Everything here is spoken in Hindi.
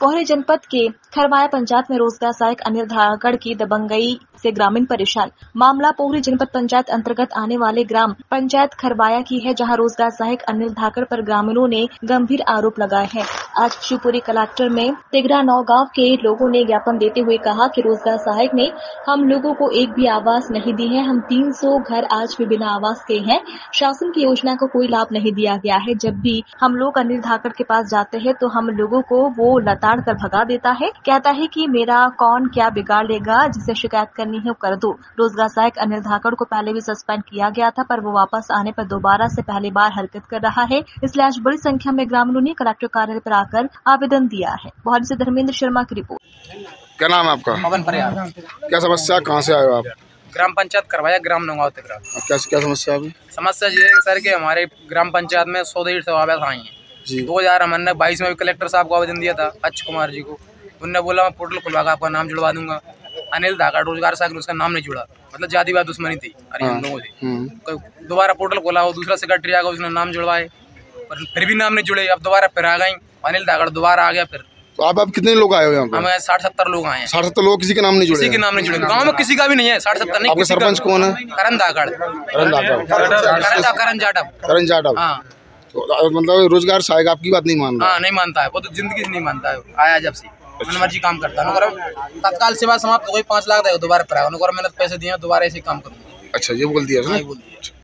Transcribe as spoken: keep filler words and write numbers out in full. पोहरी जनपद के खरवाया पंचायत में रोजगार सहायक अनिल धाकड़ की दबंगई से ग्रामीण परेशान। मामला पोहरी जनपद पंचायत अंतर्गत आने वाले ग्राम पंचायत खरवाया की है, जहां रोजगार सहायक अनिल धाकड़ पर ग्रामीणों ने गंभीर आरोप लगाए हैं। आज शिवपुरी कलेक्टर में तिगरा नौ गाँव के लोगों ने ज्ञापन देते हुए कहा कि रोजगार सहायक ने हम लोगों को एक भी आवास नहीं दी है। हम तीन सौ घर आज भी बिना आवास के हैं। शासन की योजना को कोई लाभ नहीं दिया गया है। जब भी हम लोग अनिल धाकड़ के पास जाते हैं तो हम लोगों को वो लताड़ कर भगा देता है। कहता है कि मेरा कौन क्या बिगाड़ लेगा, जिसे शिकायत करनी है वो कर दो। रोजगार सहायक अनिल धाकड़ को पहले भी सस्पेंड किया गया था, पर वो वापस आने पर दोबारा से पहली बार हरकत कर रहा है। इसलिए आज बड़ी संख्या में ग्रामीणों ने कलेक्टर कार्यालय पर आकर आवेदन दिया है। पोहरी से धर्मेंद्र शर्मा की रिपोर्ट। क्या नाम है आपका? पवन प्रयाग। क्या समस्या, कहाँ से आए हो आप? ग्राम पंचायत करवाया, ग्राम नौगांव तक। क्या क्या समस्या है? समस्या ये है सर कि हमारे ग्राम पंचायत में सौ डेढ़ सौ आवास आई हैं। दो हजार हमने बाईस में भी कलेक्टर साहब को आवेदन दिया था, अक्ष कुमार जी को। उनने बोला मैं पोर्टल खुलवा आपका नाम जुड़वा दूंगा। अनिल धाकड़ रोजगार साहब ने उसका नाम नहीं जुड़ा, मतलब जातिवाद दुश्मनी थी। अरे हम लोगों से दोबारा पोर्टल खोला हो, दूसरा सेक्रेटरी आ गया, उसने नाम जुड़वाए, पर फिर भी नाम नहीं जुड़े। अब दोबारा फिर आ गई, अनिल धाकड़ दोबारा आ गया। फिर तो आप आप कितने लोग आए हो यहाँ पे? हमें साठ सत्तर लोग आए हैं। साठ सत्तर लोग किसी के नाम नहीं जुड़े, किसी के नाम नहीं जुड़े, गाँव में किसी का भी नहीं है। साठ सत्तर नहीं। आपके सरपंच कौन है? करण धाकड़। करण जाटव। करण जाटव। हाँ, मतलब रोजगार सहायक आपकी बात नहीं मानता? हाँ, नहीं मानता है वो, तो जिंदगी से नहीं मानता है। आया जब से मनोहर जी काम करता है। तत्काल सेवा समाप्त हो गई, पाँच लाख दोबारा पर आया। मैंने पैसे दिए, दोबारा ऐसे काम करूँगा। अच्छा, ये बोल दिया।